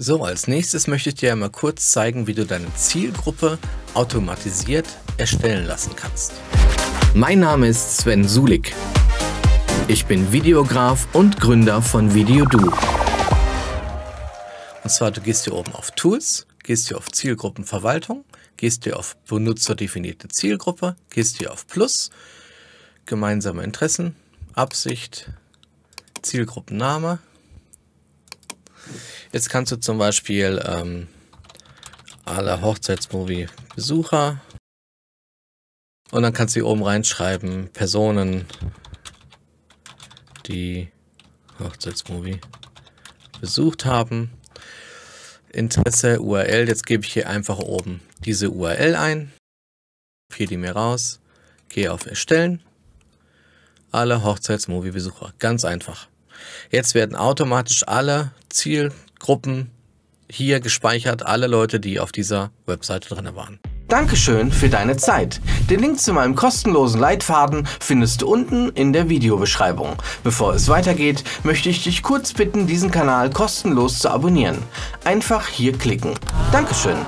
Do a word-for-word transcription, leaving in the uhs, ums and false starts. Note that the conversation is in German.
So, als nächstes möchte ich dir mal kurz zeigen, wie du deine Zielgruppe automatisiert erstellen lassen kannst. Mein Name ist Sven Sulik. Ich bin Videograf und Gründer von VideoDo. Und zwar, du gehst hier oben auf Tools, gehst hier auf Zielgruppenverwaltung, gehst hier auf benutzerdefinierte Zielgruppe, gehst hier auf Plus, gemeinsame Interessen, Absicht, Zielgruppenname. Jetzt kannst du zum Beispiel ähm, alle Hochzeitsmovie-Besucher und dann kannst du hier oben reinschreiben, Personen, die Hochzeitsmovie besucht haben, Interesse, U R L, jetzt gebe ich hier einfach oben diese U R L ein, kopiere die mir raus, gehe auf Erstellen, alle Hochzeitsmovie-Besucher, ganz einfach. Jetzt werden automatisch alle Zielgruppen hier gespeichert, alle Leute, die auf dieser Webseite drin waren. Dankeschön für deine Zeit. Den Link zu meinem kostenlosen Leitfaden findest du unten in der Videobeschreibung. Bevor es weitergeht, möchte ich dich kurz bitten, diesen Kanal kostenlos zu abonnieren. Einfach hier klicken. Dankeschön.